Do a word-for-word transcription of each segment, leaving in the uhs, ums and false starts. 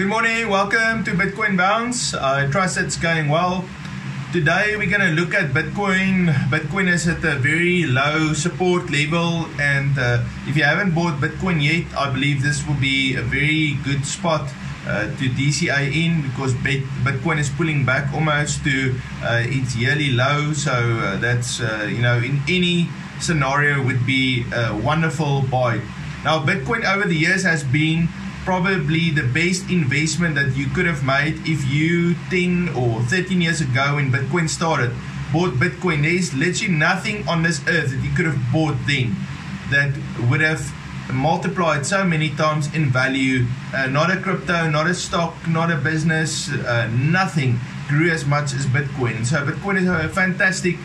Good morning, welcome to Bitcoin Bounce. I trust it's going well. Today we're going to look at Bitcoin. Bitcoin is at a very low support level, and uh, if you haven't bought Bitcoin yet, I believe this will be a very good spot uh, to D C A in, because Bitcoin is pulling back almost to uh, its yearly low. So uh, that's, uh, you know, in any scenario would be a wonderful buy. Now, Bitcoin over the years has been probably the best investment that you could have made if you ten or thirteen years ago when Bitcoin started bought Bitcoin. There's literally nothing on this earth that you could have bought then that would have multiplied so many times in value. Uh, not a crypto, not a stock, not a business, uh, nothing grew as much as Bitcoin. So Bitcoin is a fantastic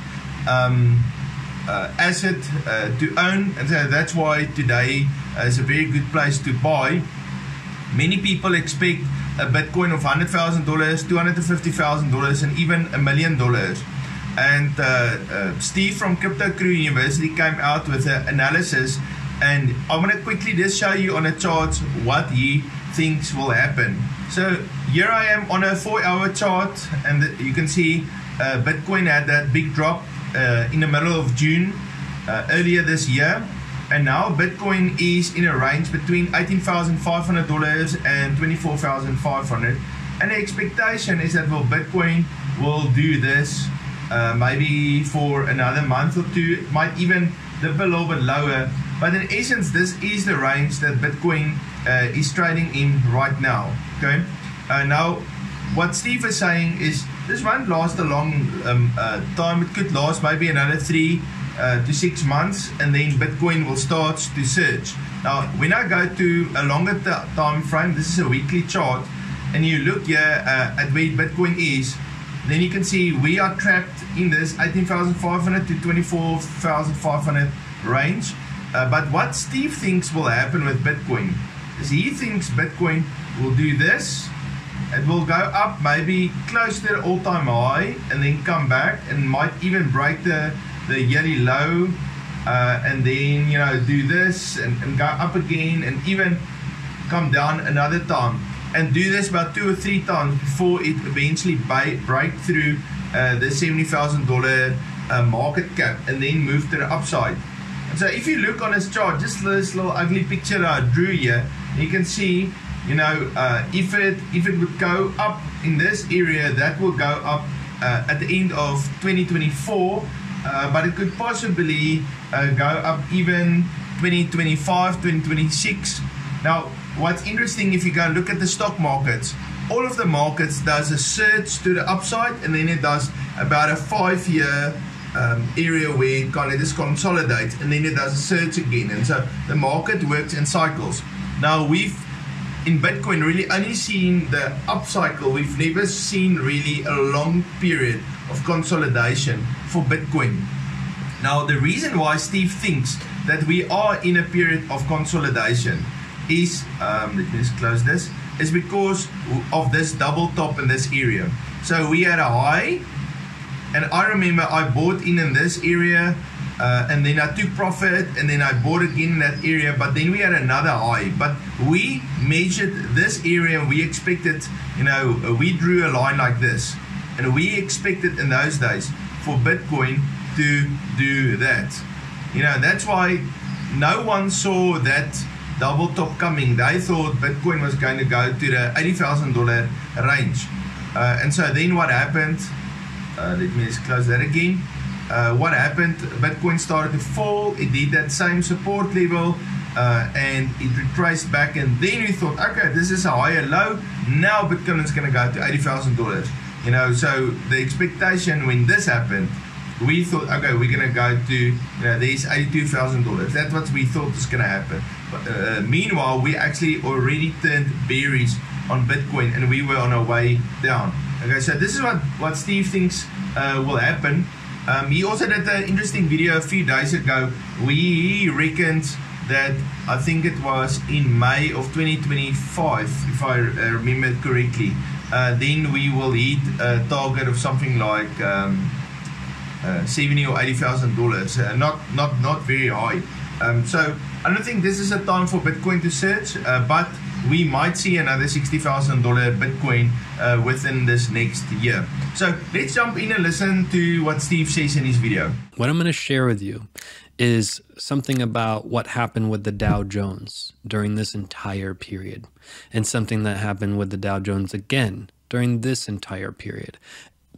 um, uh, asset uh, to own, and so that's why today is a very good place to buy. Many people expect a Bitcoin of one hundred thousand dollars, two hundred fifty thousand dollars, and even a million dollars. And uh, uh, Steve from Crypto Crew University came out with an analysis, and I'm going to quickly just show you on a chart what he thinks will happen. So here I am on a four hour chart, and you can see uh, Bitcoin had that big drop uh, in the middle of June uh, earlier this year. And now Bitcoin is in a range between eighteen thousand five hundred dollars and twenty-four thousand five hundred dollars. And the expectation is that, well, Bitcoin will do this uh, maybe for another month or two. It might even dip a little bit lower. But in essence, this is the range that Bitcoin uh, is trading in right now. Okay. Uh, now, what Steve is saying is this won't last a long um, uh, time. It could last maybe another three Uh, to six months, and then Bitcoin will start to surge. Now, when I go to a longer time frame, this is a weekly chart, and you look here uh, at where Bitcoin is, then you can see we are trapped in this eighteen thousand five hundred to twenty-four thousand five hundred range. Uh, but what Steve thinks will happen with Bitcoin is he thinks Bitcoin will do this. It will go up maybe close to the all-time high, and then come back, and might even break the the yearly low, uh, and then, you know, do this and, and go up again, and even come down another time, and do this about two or three times before it eventually buy, break through uh, the seventy thousand dollar uh, market cap, and then move to the upside. And so if you look on this chart, just this little ugly picture that I drew here, you can see, you know, uh, if it if it would go up in this area, that will go up uh, at the end of twenty twenty-four. Uh, but it could possibly uh, go up even twenty twenty-five, twenty twenty-six. Now, what's interesting, if you go and look at the stock markets, all of the markets does a surge to the upside, and then it does about a five year um, area where it kind of just consolidates, and then it does a surge again. And so the market works in cycles. Now, we've, in Bitcoin, really only seen the up cycle. We've never seen really a long period of consolidation for Bitcoin. Now, the reason why Steve thinks that we are in a period of consolidation is, um, let me just close this, is because of this double top in this area. So we had a high, and I remember I bought in in this area, uh, and then I took profit, and then I bought again in that area, but then we had another high. But we measured this area, and we expected, you know, we drew a line like this, and we expected in those days for Bitcoin to do that. You know, that's why no one saw that double top coming. They thought Bitcoin was going to go to the eighty thousand dollar range. Uh, and so then what happened, uh, let me just close that again. Uh, what happened, Bitcoin started to fall. It did that same support level, uh, and it retraced back. And then we thought, okay, this is a higher low. Now Bitcoin is going to go to eighty thousand dollars. You know, so the expectation when this happened, we thought, okay, we're going to go to, you know, there's eighty-two thousand dollars. That's what we thought was going to happen. But, uh, meanwhile, we actually already turned bearish on Bitcoin, and we were on our way down. Okay, so this is what, what Steve thinks uh, will happen. Um, he also did an interesting video a few days ago. We reckoned that, I think it was in May of twenty twenty-five, if I uh, remember correctly, Uh, then we will hit a target of something like um, uh, seventy or eighty thousand dollars. Uh, not not not very high. Um, so I don't think this is a time for Bitcoin to surge, uh, but we might see another sixty thousand dollar Bitcoin uh, within this next year. So let's jump in and listen to what Steve says in his video. What I'm going to share with you is something about what happened with the Dow Jones during this entire period, and something that happened with the Dow Jones again during this entire period.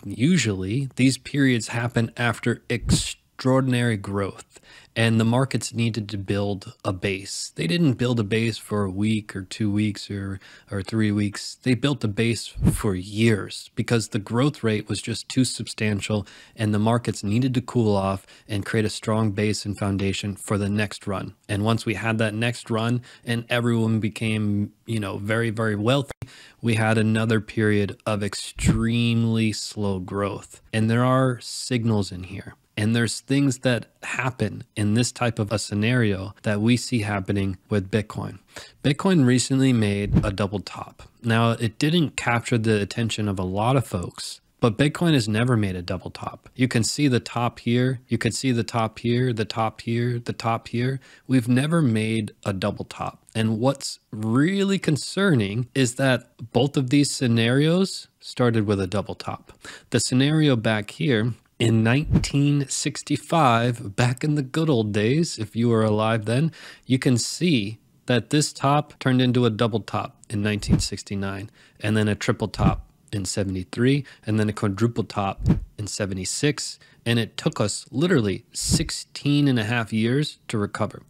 Usually these periods happen after extraordinary growth, and the markets needed to build a base. They didn't build a base for a week or two weeks or, or three weeks. They built a base for years because the growth rate was just too substantial, and the markets needed to cool off and create a strong base and foundation for the next run. And once we had that next run and everyone became, you know, very, very wealthy, we had another period of extremely slow growth. And there are signals in here. And there's things that happen in this type of a scenario that we see happening with Bitcoin. Bitcoin recently made a double top. Now, it didn't capture the attention of a lot of folks, but Bitcoin has never made a double top. You can see the top here. You can see the top here, the top here, the top here. We've never made a double top. And what's really concerning is that both of these scenarios started with a double top. The scenario back here, in nineteen sixty-five, back in the good old days, if you were alive then, you can see that this top turned into a double top in nineteen sixty-nine, and then a triple top in seventy-three, and then a quadruple top in seventy-six, and it took us literally sixteen and a half years to recover.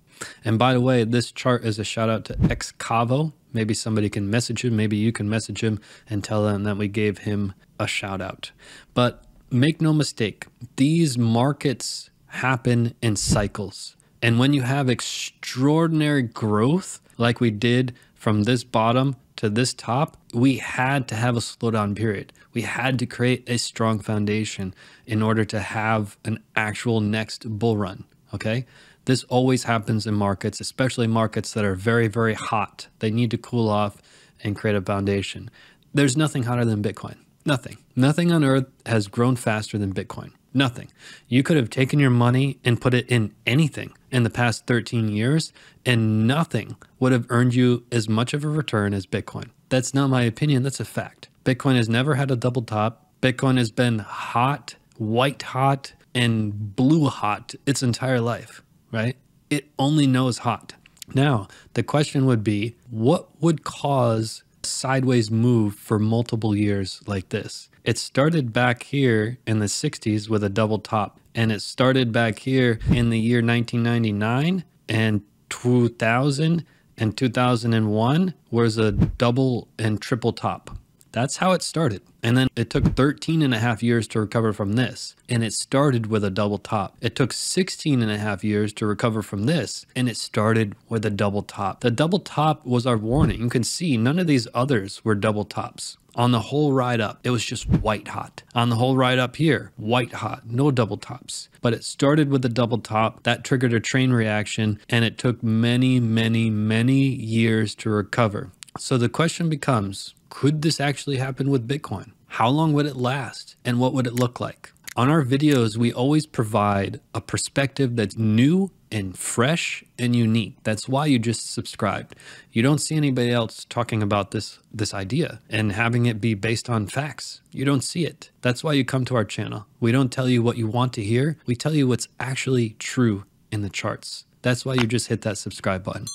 And by the way, this chart is a shout out to Excavo. Maybe somebody can message him, maybe you can message him and tell him that we gave him a shout out. But make no mistake, these markets happen in cycles. And when you have extraordinary growth, like we did from this bottom to this top, we had to have a slowdown period. We had to create a strong foundation in order to have an actual next bull run, okay? This always happens in markets, especially markets that are very, very hot. They need to cool off and create a foundation. There's nothing hotter than Bitcoin. Nothing. Nothing on earth has grown faster than Bitcoin. Nothing. You could have taken your money and put it in anything in the past thirteen years, and nothing would have earned you as much of a return as Bitcoin. That's not my opinion. That's a fact. Bitcoin has never had a double top. Bitcoin has been hot, white hot, and blue hot its entire life, right? It only knows hot. Now, the question would be, what would cause sideways move for multiple years like this? It started back here in the sixties with a double top, and it started back here in the year nineteen ninety-nine and two thousand and two thousand one was a double and triple top. That's how it started. And then it took thirteen and a half years to recover from this. And it started with a double top. It took sixteen and a half years to recover from this. And it started with a double top. The double top was our warning. You can see none of these others were double tops. On the whole ride up, it was just white hot. On the whole ride up here, white hot, no double tops. But it started with a double top that triggered a train reaction. And it took many, many, many years to recover. So the question becomes, could this actually happen with Bitcoin? How long would it last? And what would it look like? On our videos, we always provide a perspective that's new and fresh and unique. That's why you just subscribed. You don't see anybody else talking about this, this idea and having it be based on facts. You don't see it. That's why you come to our channel. We don't tell you what you want to hear. We tell you what's actually true in the charts. That's why you just hit that subscribe button.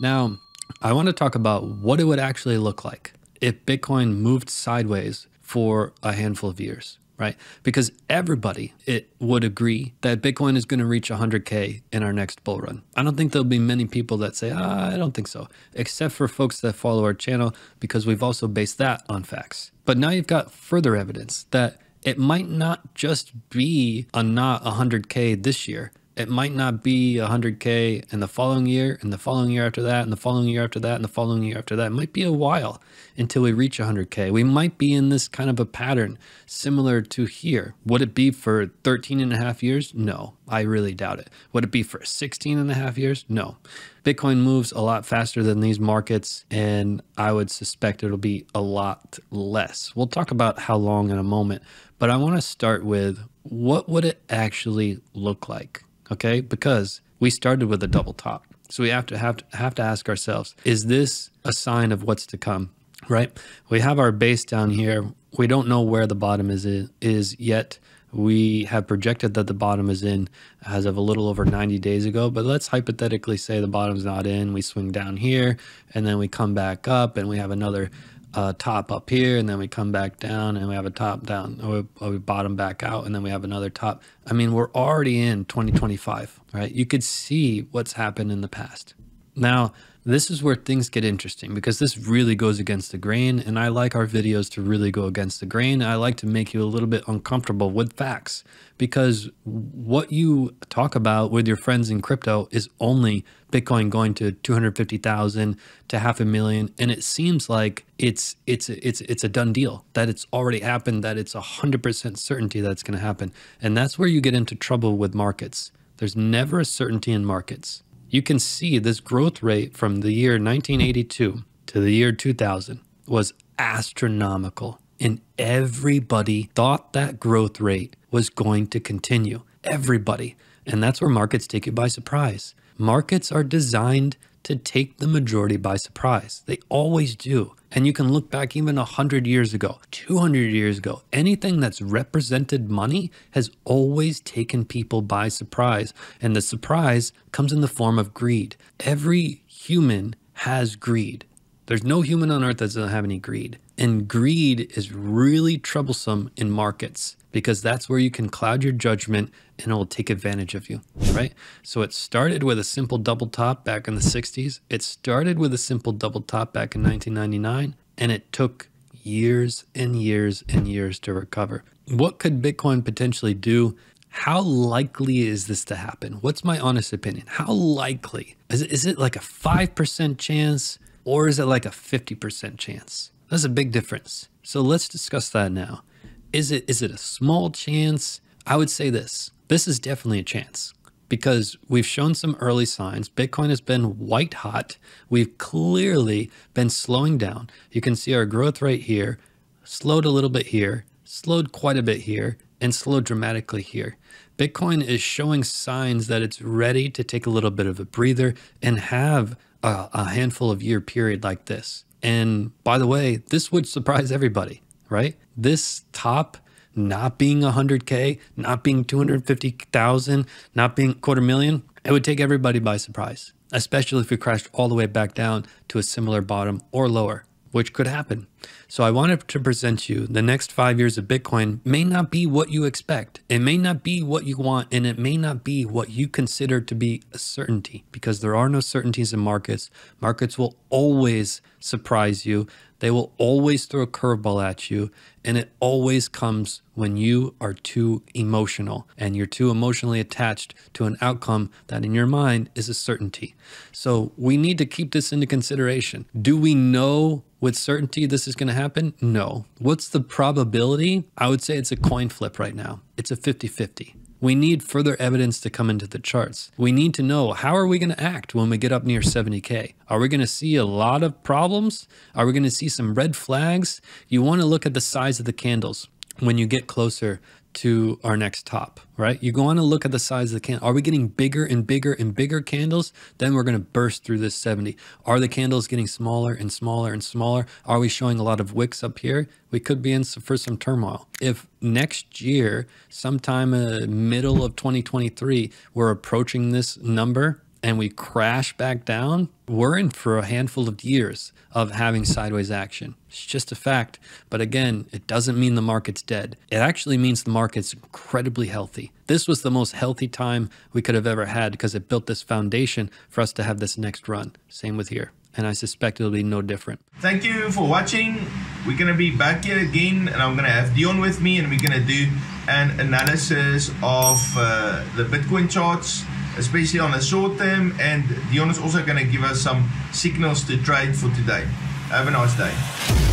Now, I want to talk about what it would actually look like if Bitcoin moved sideways for a handful of years, right? Because everybody it would agree that Bitcoin is going to reach one hundred K in our next bull run. I don't think there'll be many people that say, ah, I don't think so, except for folks that follow our channel, because we've also based that on facts. But now you've got further evidence that it might not just be a not one hundred K this year. It might not be one hundred K in the following year, and the following year after that, and the following year after that, and the following year after that. It might be a while until we reach one hundred K. We might be in this kind of a pattern similar to here. Would it be for thirteen and a half years? No, I really doubt it. Would it be for sixteen and a half years? No. Bitcoin moves a lot faster than these markets, and I would suspect it'll be a lot less. We'll talk about how long in a moment, but I want to start with what would it actually look like? Okay, because we started with a double top. So we have to have to, have to ask ourselves, is this a sign of what's to come, right? We have our base down here. We don't know where the bottom is, is yet. We have projected that the bottom is in as of a little over ninety days ago, but let's hypothetically say the bottom's not in. We swing down here and then we come back up and we have another uh, top up here, and then we come back down and we have a top down, or, or we bottom back out and then we have another top. I mean, we're already in twenty twenty-five, right? You could see what's happened in the past. Now, this is where things get interesting, because this really goes against the grain, and I like our videos to really go against the grain. I like to make you a little bit uncomfortable with facts, because what you talk about with your friends in crypto is only Bitcoin going to two hundred fifty thousand to half a million, and it seems like it's it's it's it's a done deal, that it's already happened, that it's one hundred percent certainty that's going to happen. And that's where you get into trouble with markets. There's never a certainty in markets. You can see this growth rate from the year nineteen eighty-two to the year two thousand was astronomical, and everybody thought that growth rate was going to continue. Everybody. And that's where markets take you by surprise. Markets are designed to take the majority by surprise. They always do. And you can look back even one hundred years ago, two hundred years ago, anything that's represented money has always taken people by surprise. And the surprise comes in the form of greed. Every human has greed. There's no human on earth that doesn't have any greed. And greed is really troublesome in markets, because that's where you can cloud your judgment and it will take advantage of you, right? So it started with a simple double top back in the sixties. It started with a simple double top back in nineteen ninety-nine, and it took years and years and years to recover. What could Bitcoin potentially do? How likely is this to happen? What's my honest opinion? How likely? Is it, is it like a five percent chance, or is it like a fifty percent chance? That's a big difference. So let's discuss that now. Is it is it a small chance? I would say this. This is definitely a chance, because we've shown some early signs. Bitcoin has been white hot. We've clearly been slowing down. You can see our growth rate here, slowed a little bit here, slowed quite a bit here, and slowed dramatically here. Bitcoin is showing signs that it's ready to take a little bit of a breather and have a, a handful of year period like this. And by the way, this would surprise everybody, right? This top not being one hundred K, not being two hundred fifty thousand, not being quarter million, it would take everybody by surprise, especially if we crashed all the way back down to a similar bottom or lower, which could happen. So I wanted to present you the next five years of Bitcoin may not be what you expect. It may not be what you want, and it may not be what you consider to be a certainty, because there are no certainties in markets. Markets will always surprise you. They will always throw a curveball at you, and it always comes when you are too emotional and you're too emotionally attached to an outcome that in your mind is a certainty. So we need to keep this into consideration. Do we know with certainty this is going to happen? No. What's the probability? I would say it's a coin flip right now. It's a fifty fifty. We need further evidence to come into the charts. We need to know, how are we going to act when we get up near seventy K? Are we going to see a lot of problems? Are we going to see some red flags? You want to look at the size of the candles when you get closer to our next top, right? You want to look at the size of the candle. Are we getting bigger and bigger and bigger candles? Then we're going to burst through this seventy. Are the candles getting smaller and smaller and smaller? Are we showing a lot of wicks up here? We could be in for some turmoil. If next year, sometime in the middle of twenty twenty-three, we're approaching this number and we crash back down, we're in for a handful of years of having sideways action. It's just a fact. But again, it doesn't mean the market's dead. It actually means the market's incredibly healthy. This was the most healthy time we could have ever had, because it built this foundation for us to have this next run. Same with here. And I suspect it'll be no different. Thank you for watching. We're going to be back here again, and I'm going to have Dion with me, and we're going to do an analysis of uh, the Bitcoin charts, especially on the short term, and Dion is also going to give us some signals to trade for today. Have a nice day.